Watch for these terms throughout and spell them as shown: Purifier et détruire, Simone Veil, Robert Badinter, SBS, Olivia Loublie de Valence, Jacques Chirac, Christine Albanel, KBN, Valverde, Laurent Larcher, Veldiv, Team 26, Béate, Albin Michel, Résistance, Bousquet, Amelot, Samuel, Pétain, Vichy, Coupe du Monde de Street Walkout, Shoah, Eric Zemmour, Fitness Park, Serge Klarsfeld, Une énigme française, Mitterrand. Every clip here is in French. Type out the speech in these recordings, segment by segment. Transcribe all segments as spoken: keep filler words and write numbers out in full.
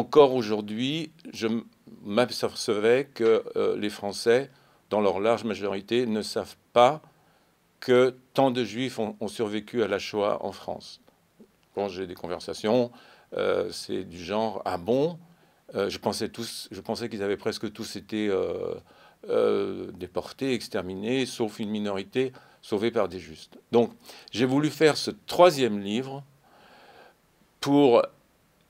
encore aujourd'hui, je m'apercevais que euh, les Français, dans leur large majorité, ne savent pas que tant de Juifs ont, ont survécu à la Shoah en France. Quand j'ai des conversations, euh, c'est du genre « Ah bon ?» euh, Je pensais tous, je pensais qu'ils avaient presque tous été euh, euh, déportés, exterminés, sauf une minorité sauvée par des justes. Donc, j'ai voulu faire ce troisième livre pour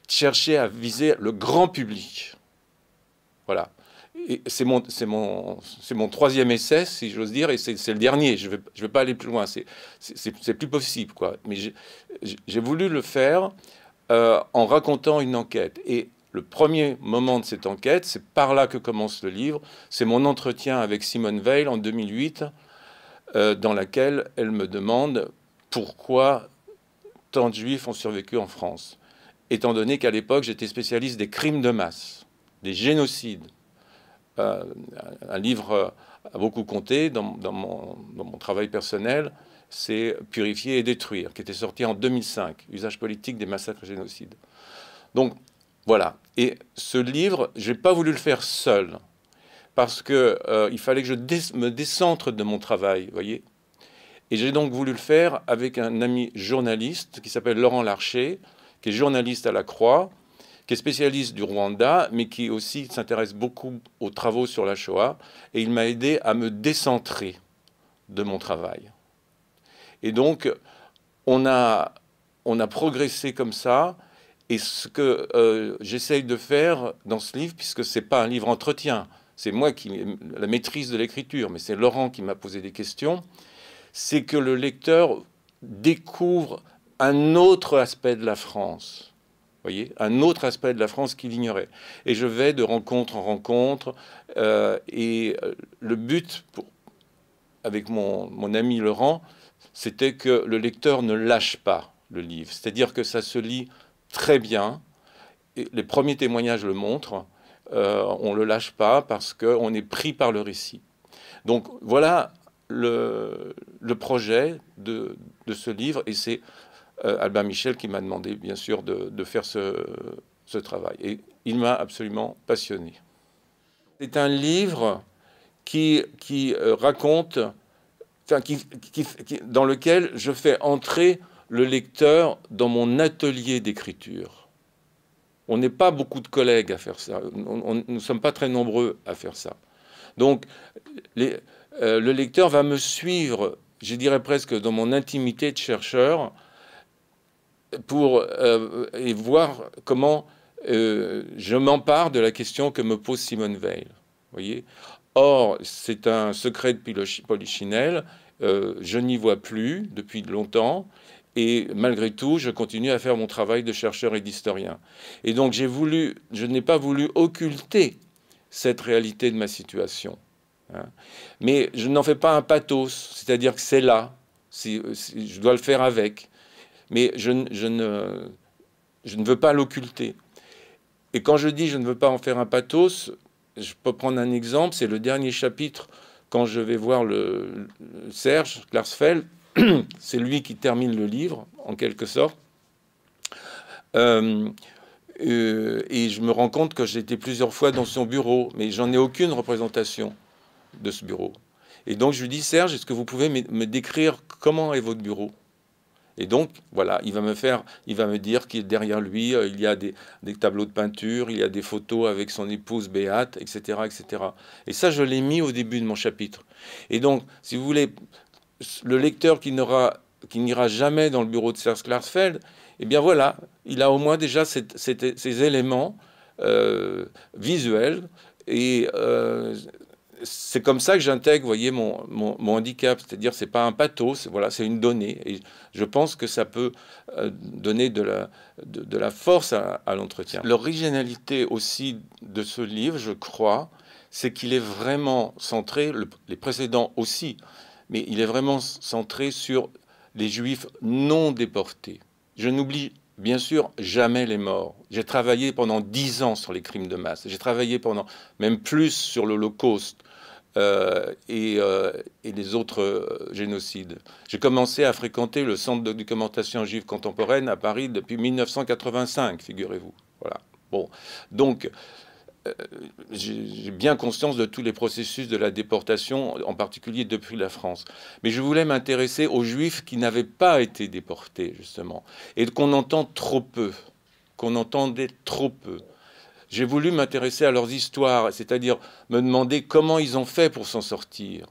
chercher à viser le grand public. Voilà. C'est mon, mon, mon troisième essai, si j'ose dire, et c'est le dernier. Je ne vais, je vais pas aller plus loin. C'est plus possible, quoi. Mais j'ai voulu le faire euh, en racontant une enquête. Et le premier moment de cette enquête, c'est par là que commence le livre. C'est mon entretien avec Simone Veil en deux mille huit, euh, dans laquelle elle me demande pourquoi tant de Juifs ont survécu en France, étant donné qu'à l'époque, j'étais spécialiste des crimes de masse, des génocides. Euh, un livre a beaucoup compté dans, dans, mon, dans mon travail personnel, c'est « Purifier et détruire », qui était sorti en deux mille cinq, « Usage politique des massacres et génocides ». Donc, voilà. Et ce livre, je n'ai pas voulu le faire seul, parce qu'il euh, fallait que je dé me décentre de mon travail, vous voyez. Et j'ai donc voulu le faire avec un ami journaliste qui s'appelle Laurent Larcher, qui est journaliste à la Croix, qui est spécialiste du Rwanda, mais qui aussi s'intéresse beaucoup aux travaux sur la Shoah. Et il m'a aidé à me décentrer de mon travail. Et donc, on a, on a progressé comme ça. Et ce que euh, j'essaye de faire dans ce livre, puisque ce n'est pas un livre entretien, c'est moi qui ai la maîtrise de l'écriture, mais c'est Laurent qui m'a posé des questions, c'est que le lecteur découvre un autre aspect de la France. Voyez, un autre aspect de la France qu'il ignorait. Et je vais de rencontre en rencontre. Euh, et le but, pour, avec mon, mon ami Laurent, c'était que le lecteur ne lâche pas le livre. C'est-à-dire que ça se lit très bien. Et les premiers témoignages le montrent. Euh, on ne le lâche pas parce qu'on est pris par le récit. Donc voilà le, le projet de, de ce livre. Et c'est Euh, Albin Michel qui m'a demandé, bien sûr, de, de faire ce, ce travail. Et il m'a absolument passionné. C'est un livre qui, qui euh, raconte, enfin, qui, qui, qui, dans lequel je fais entrer le lecteur dans mon atelier d'écriture. On n'est pas beaucoup de collègues à faire ça. On, on, nous ne sommes pas très nombreux à faire ça. Donc, les, euh, le lecteur va me suivre, je dirais presque, dans mon intimité de chercheur, pour euh, et voir comment euh, je m'empare de la question que me pose Simone Veil. Voyez. Or, c'est un secret de Polichinelle, euh, je n'y vois plus depuis longtemps, et malgré tout, je continue à faire mon travail de chercheur et d'historien. Et donc, j'ai voulu, je n'ai pas voulu occulter cette réalité de ma situation. Hein. Mais je n'en fais pas un pathos, c'est-à-dire que c'est là, si, si, je dois le faire avec. Mais je, je, ne, je ne veux pas l'occulter. Et quand je dis je ne veux pas en faire un pathos, je peux prendre un exemple. C'est le dernier chapitre, quand je vais voir le, le Serge Klarsfeld. C'est lui qui termine le livre, en quelque sorte. Euh, euh, et je me rends compte que j'ai été plusieurs fois dans son bureau, mais j'en ai aucune représentation de ce bureau. Et donc je lui dis, Serge, est-ce que vous pouvez me, me décrire comment est votre bureau ? Et donc, voilà, il va me faire, il va me dire qu'il derrière lui, euh, il y a des, des tableaux de peinture, il y a des photos avec son épouse Béate, et cetera, et cetera. Et ça, je l'ai mis au début de mon chapitre. Et donc, si vous voulez, le lecteur qui n'aura, qui n'ira jamais dans le bureau de Serge Klarsfeld, eh bien voilà, il a au moins déjà cette, cette, ces éléments euh, visuels. Et euh, c'est comme ça que j'intègre, voyez, mon, mon, mon handicap, c'est-à-dire c'est pas un pathos, voilà, c'est une donnée. Et je pense que ça peut euh, donner de la, de, de la force à, à l'entretien. L'originalité aussi de ce livre, je crois, c'est qu'il est vraiment centré, le, les précédents aussi, mais il est vraiment centré sur les Juifs non déportés. Je n'oublie bien sûr jamais les morts. J'ai travaillé pendant dix ans sur les crimes de masse. J'ai travaillé pendant même plus sur l'Holocauste. Euh, et, euh, et les autres euh, génocides. J'ai commencé à fréquenter le Centre de documentation juive contemporaine à Paris depuis mille neuf cent quatre-vingt-cinq, figurez-vous. Voilà. Bon, donc euh, j'ai bien conscience de tous les processus de la déportation, en particulier depuis la France. Mais je voulais m'intéresser aux Juifs qui n'avaient pas été déportés, justement, et qu'on entend trop peu, qu'on entendait trop peu. J'ai voulu m'intéresser à leurs histoires, c'est-à-dire me demander comment ils ont fait pour s'en sortir.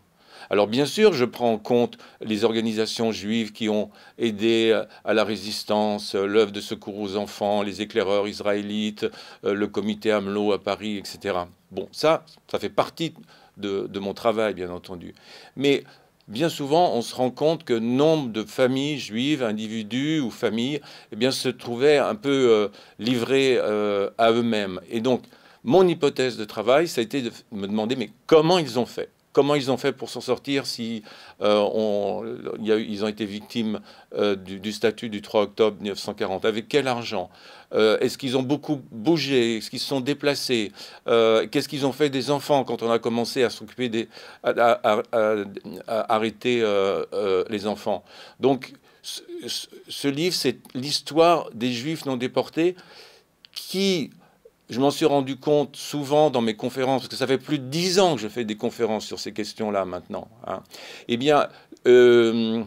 Alors bien sûr, je prends en compte les organisations juives qui ont aidé à la résistance, l'œuvre de secours aux enfants, les éclaireurs israélites, le comité Amelot à Paris, et cetera. Bon, ça, ça fait partie de, de mon travail, bien entendu. Mais bien souvent, on se rend compte que nombre de familles juives, individus ou familles, eh bien, se trouvaient un peu euh, livrés euh, à eux-mêmes. Et donc, mon hypothèse de travail, ça a été de me demander, mais comment ils ont fait ? Comment ils ont fait pour s'en sortir si euh, on, y a, ils ont été victimes euh, du, du statut du trois octobre mille neuf cent quarante? Avec quel argent? euh, Est-ce qu'ils ont beaucoup bougé? Est-ce qu'ils se sont déplacés? euh, Qu'est-ce qu'ils ont fait des enfants quand on a commencé à s'occuper des... à, à, à, à arrêter euh, euh, les enfants? Donc, ce, ce livre, c'est l'histoire des Juifs non déportés qui... Je m'en suis rendu compte souvent dans mes conférences, parce que ça fait plus de dix ans que je fais des conférences sur ces questions-là maintenant, hein. Eh bien, euh,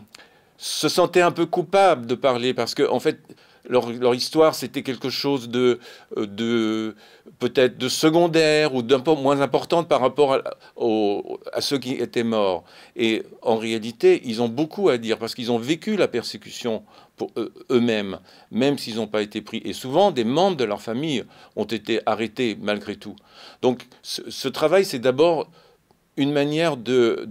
se sentaient un peu coupables de parler, parce que, en fait, leur, leur histoire, c'était quelque chose de, de peut-être de secondaire ou d'un peu moins importante par rapport à, au, à ceux qui étaient morts. Et en réalité, ils ont beaucoup à dire, parce qu'ils ont vécu la persécution eux-mêmes, même s'ils n'ont pas été pris. Et souvent, des membres de leur famille ont été arrêtés malgré tout. Donc, ce, ce travail, c'est d'abord une manière de,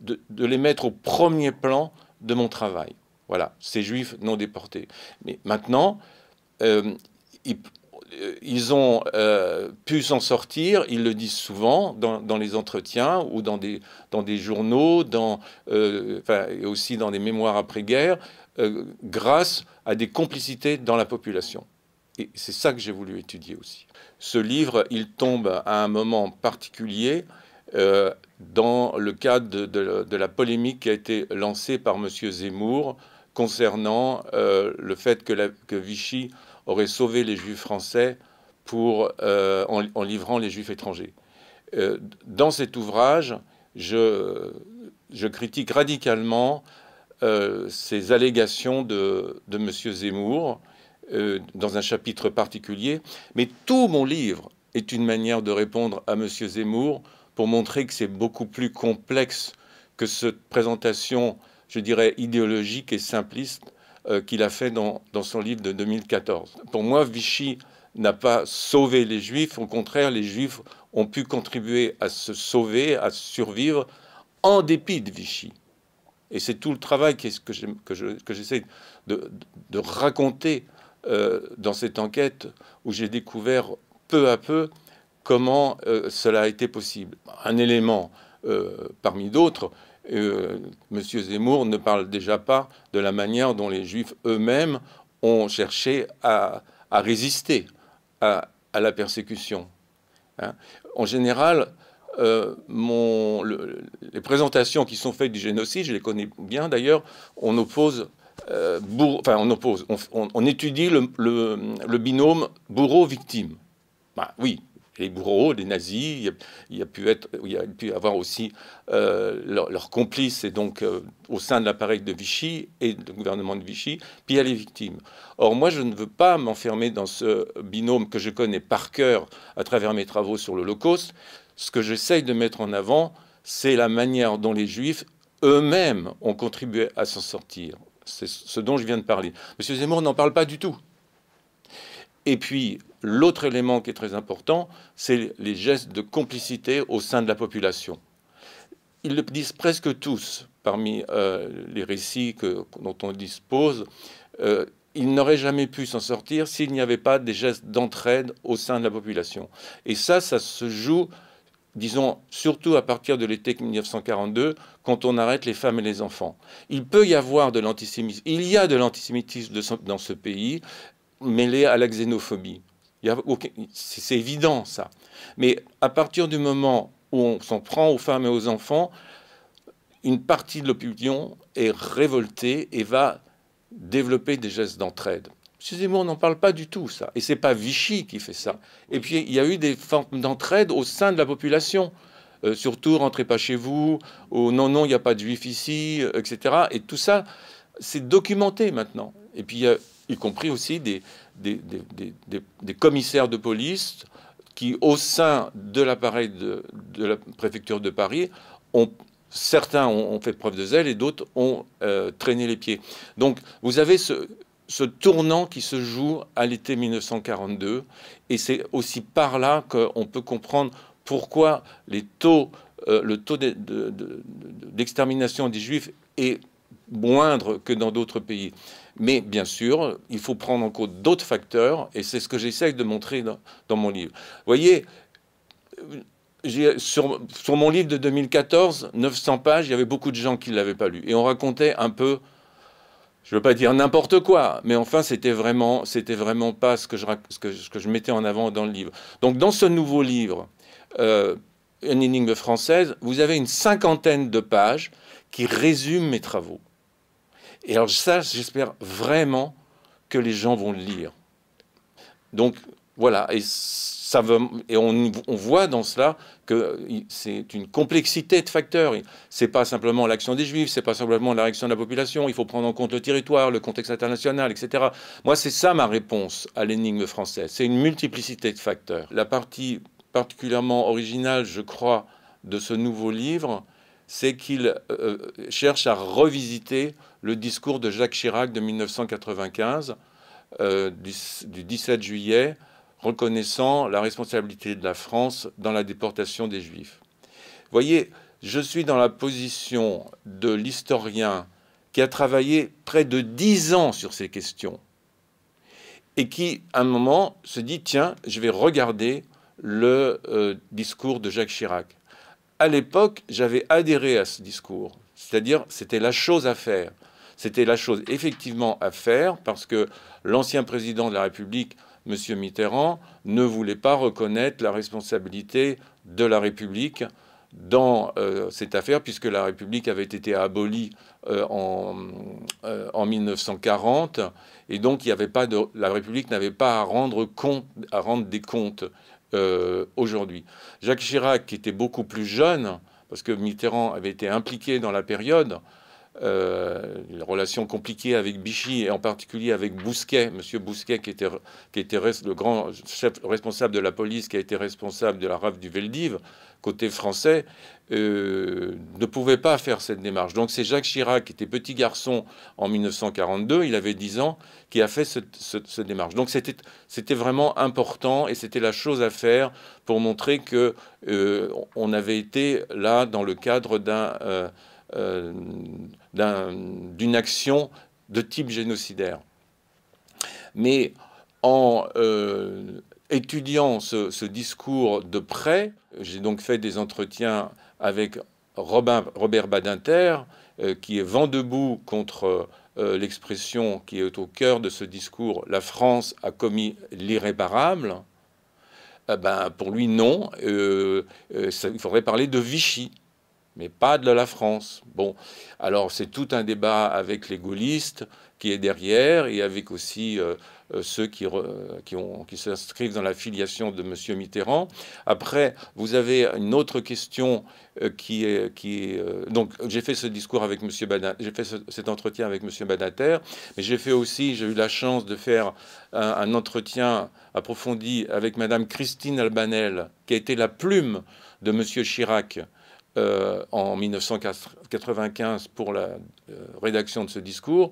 de, de les mettre au premier plan de mon travail. Voilà, ces Juifs non déportés. Mais maintenant, euh, ils, ils ont euh, pu s'en sortir, ils le disent souvent dans, dans les entretiens ou dans des, dans des journaux, dans, euh, enfin, aussi dans des mémoires après-guerre, Euh, grâce à des complicités dans la population. Et c'est ça que j'ai voulu étudier aussi. Ce livre, il tombe à un moment particulier euh, dans le cadre de, de, de la polémique qui a été lancée par M. Zemmour concernant euh, le fait que, la, que Vichy aurait sauvé les Juifs français pour, euh, en, en livrant les Juifs étrangers. Euh, dans cet ouvrage, je, je critique radicalement Euh, ces allégations de, de M. Zemmour euh, dans un chapitre particulier. Mais tout mon livre est une manière de répondre à M. Zemmour pour montrer que c'est beaucoup plus complexe que cette présentation, je dirais, idéologique et simpliste euh, qu'il a fait dans, dans son livre de deux mille quatorze. Pour moi, Vichy n'a pas sauvé les Juifs. Au contraire, les Juifs ont pu contribuer à se sauver, à survivre, en dépit de Vichy. Et c'est tout le travail que j'essaie que je, que de, de raconter euh, dans cette enquête où j'ai découvert peu à peu comment euh, cela a été possible. Un élément euh, parmi d'autres, euh, M. Zemmour ne parle déjà pas de la manière dont les Juifs eux-mêmes ont cherché à, à résister à, à la persécution. Hein. En général... Euh, mon, le, les présentations qui sont faites du génocide, je les connais bien d'ailleurs, on oppose, euh, bourreau, enfin on oppose, on, on, on étudie le, le, le binôme bourreau-victime. Bah, oui, les bourreaux, les nazis, il y a, il y a pu être, il y a pu avoir aussi euh, leurs leur complices, et donc euh, au sein de l'appareil de Vichy et du gouvernement de Vichy, puis il y a les victimes. Or moi, je ne veux pas m'enfermer dans ce binôme que je connais par cœur à travers mes travaux sur l'Holocauste. Ce que j'essaye de mettre en avant, c'est la manière dont les Juifs eux-mêmes ont contribué à s'en sortir. C'est ce dont je viens de parler. M. Zemmour n'en parle pas du tout. Et puis, l'autre élément qui est très important, c'est les gestes de complicité au sein de la population. Ils le disent presque tous, parmi euh, les récits que, dont on dispose. Euh, Ils n'auraient jamais pu s'en sortir s'il n'y avait pas des gestes d'entraide au sein de la population. Et ça, ça se joue... disons, surtout à partir de l'été mille neuf cent quarante-deux, quand on arrête les femmes et les enfants. Il peut y avoir de l'antisémitisme. Il y a de l'antisémitisme dans ce pays, mêlé à la xénophobie. Okay, c'est évident, ça. Mais à partir du moment où on s'en prend aux femmes et aux enfants, une partie de l'opinion est révoltée et va développer des gestes d'entraide. Excusez-moi, on n'en parle pas du tout, ça. Et c'est pas Vichy qui fait ça. Et puis, il y a eu des formes d'entraide au sein de la population. Euh, surtout, rentrez pas chez vous, oh, non, non, il n'y a pas de juifs ici, euh, et cetera. Et tout ça, c'est documenté maintenant. Et puis, il y a, y compris aussi des, des, des, des, des, des commissaires de police qui, au sein de l'appareil de, de la préfecture de Paris, ont... Certains ont fait preuve de zèle et d'autres ont euh, traîné les pieds. Donc, vous avez ce, ce tournant qui se joue à l'été mille neuf cent quarante-deux. Et c'est aussi par là qu'on peut comprendre pourquoi les taux, euh, le taux de, de, de, d'extermination des Juifs est moindre que dans d'autres pays. Mais bien sûr, il faut prendre en compte d'autres facteurs. Et c'est ce que j'essaye de montrer dans, dans mon livre. Vous voyez... Sur, sur mon livre de deux mille quatorze, neuf cents pages, il y avait beaucoup de gens qui ne l'avaient pas lu. Et on racontait un peu, je ne veux pas dire n'importe quoi, mais enfin, c'était vraiment, c'était vraiment pas ce que, je, ce, que, ce que je mettais en avant dans le livre. Donc, dans ce nouveau livre, euh, Une énigme française, vous avez une cinquantaine de pages qui résument mes travaux. Et alors ça, j'espère vraiment que les gens vont le lire. Donc, voilà. Et ça veut, et on, on voit dans cela que c'est une complexité de facteurs. C'est pas simplement l'action des Juifs, c'est pas simplement la réaction de la population. Il faut prendre en compte le territoire, le contexte international, et cetera. Moi, c'est ça ma réponse à l'énigme française. C'est une multiplicité de facteurs. La partie particulièrement originale, je crois, de ce nouveau livre, c'est qu'il euh, cherche à revisiter le discours de Jacques Chirac de mille neuf cent quatre-vingt-quinze, euh, du, du dix-sept juillet. Reconnaissant la responsabilité de la France dans la déportation des Juifs. Vous voyez, je suis dans la position de l'historien qui a travaillé près de dix ans sur ces questions et qui, à un moment, se dit « Tiens, je vais regarder le euh, discours de Jacques Chirac ». À l'époque, j'avais adhéré à ce discours, c'est-à-dire c'était la chose à faire. C'était la chose effectivement à faire parce que l'ancien président de la République, Monsieur Mitterrand, ne voulait pas reconnaître la responsabilité de la République dans euh, cette affaire, puisque la République avait été abolie euh, en, euh, en mille neuf cent quarante, et donc il y avait pas de, la République n'avait pas à rendre, compte, à rendre des comptes euh, aujourd'hui. Jacques Chirac, qui était beaucoup plus jeune, parce que Mitterrand avait été impliqué dans la période, Euh, les relations compliquées avec Vichy et en particulier avec Bousquet, Monsieur Bousquet qui était, qui était le grand chef responsable de la police, qui a été responsable de la rafle du Veldiv, côté français, euh, ne pouvait pas faire cette démarche. Donc c'est Jacques Chirac, qui était petit garçon en mille neuf cent quarante-deux, il avait dix ans, qui a fait cette ce, ce démarche. Donc c'était vraiment important et c'était la chose à faire pour montrer que euh, on avait été là dans le cadre d'un... Euh, Euh, d'une un, action de type génocidaire. Mais en euh, étudiant ce, ce discours de près, j'ai donc fait des entretiens avec Robin, Robert Badinter, euh, qui est vent debout contre euh, l'expression qui est au cœur de ce discours « La France a commis l'irréparable ». Eh ben, pour lui, non. Euh, euh, ça, il faudrait parler de Vichy. Mais pas de la France. Bon, alors c'est tout un débat avec les gaullistes qui est derrière et avec aussi euh, ceux qui, re, qui, ont, qui s'inscrivent dans la filiation de Monsieur Mitterrand. Après, vous avez une autre question euh, qui est... Qui est euh, donc, j'ai fait ce discours avec Monsieur Badinter, j'ai fait ce, cet entretien avec Monsieur Badinter, mais j'ai fait aussi, j'ai eu la chance de faire un, un entretien approfondi avec Madame Christine Albanel, qui a été la plume de Monsieur Chirac, Euh, en mille neuf cent quatre-vingt-quinze pour la euh, rédaction de ce discours,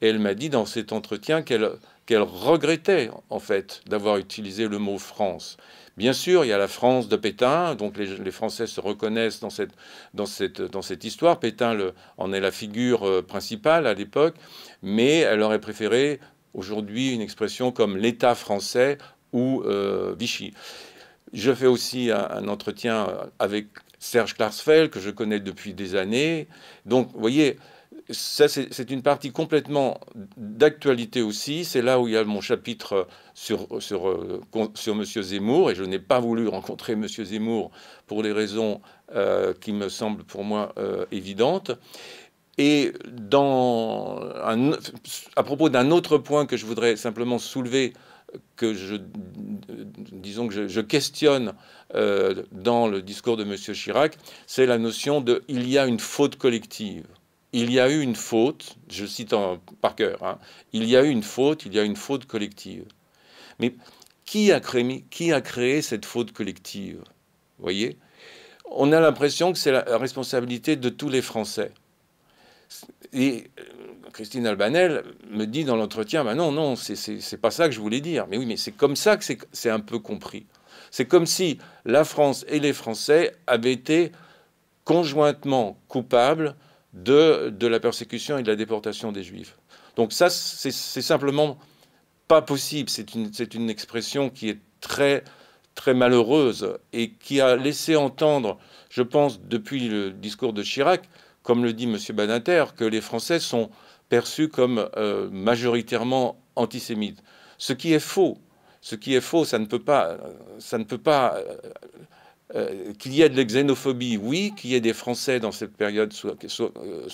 et elle m'a dit dans cet entretien qu'elle qu'elle regrettait en fait d'avoir utilisé le mot France. Bien sûr, il y a la France de Pétain, donc les, les Français se reconnaissent dans cette, dans cette, dans cette histoire. Pétain le, en est la figure euh, principale à l'époque, mais elle aurait préféré aujourd'hui une expression comme l'État français ou euh, Vichy. Je fais aussi un, un entretien avec Serge Klarsfeld, que je connais depuis des années. Donc, vous voyez, ça, c'est une partie complètement d'actualité aussi. C'est là où il y a mon chapitre sur, sur, sur M. Zemmour. Et je n'ai pas voulu rencontrer M. Zemmour pour des raisons euh, qui me semblent pour moi euh, évidentes. Et dans un, à propos d'un autre point que je voudrais simplement soulever, que je, disons que je, je questionne euh, dans le discours de M. Chirac, c'est la notion de « il y a une faute collective ». Il y a eu une faute, je cite en, par cœur, hein, il y a eu une faute, il y a une faute collective. Mais qui a créé, qui a créé cette faute collective? Vous voyez, on a l'impression que c'est la responsabilité de tous les Français. Et Christine Albanel me dit dans l'entretien, ben non, non, c'est pas ça que je voulais dire. Mais oui, mais c'est comme ça que c'est un peu compris. C'est comme si la France et les Français avaient été conjointement coupables de, de la persécution et de la déportation des Juifs. Donc ça, c'est simplement pas possible. C'est une, une expression qui est très... très malheureuse et qui a laissé entendre, je pense, depuis le discours de Chirac, comme le dit M. Badinter, que les Français sont perçus comme euh, majoritairement antisémites. Ce qui est faux, ce qui est faux, ça ne peut pas, ça ne peut pas euh, euh, qu'il y ait de la xénophobie, oui, qu'il y ait des Français dans cette période qu'ils soient, euh,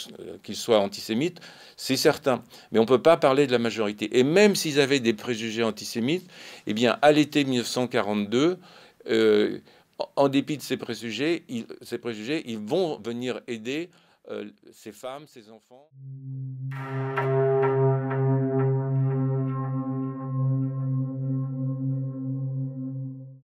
qu'ils soient antisémites, c'est certain. Mais on ne peut pas parler de la majorité. Et même s'ils avaient des préjugés antisémites, eh bien, à l'été mille neuf cent quarante-deux, euh, en dépit de ces préjugés, ils, ces préjugés, ils vont venir aider euh, ces femmes, ces enfants.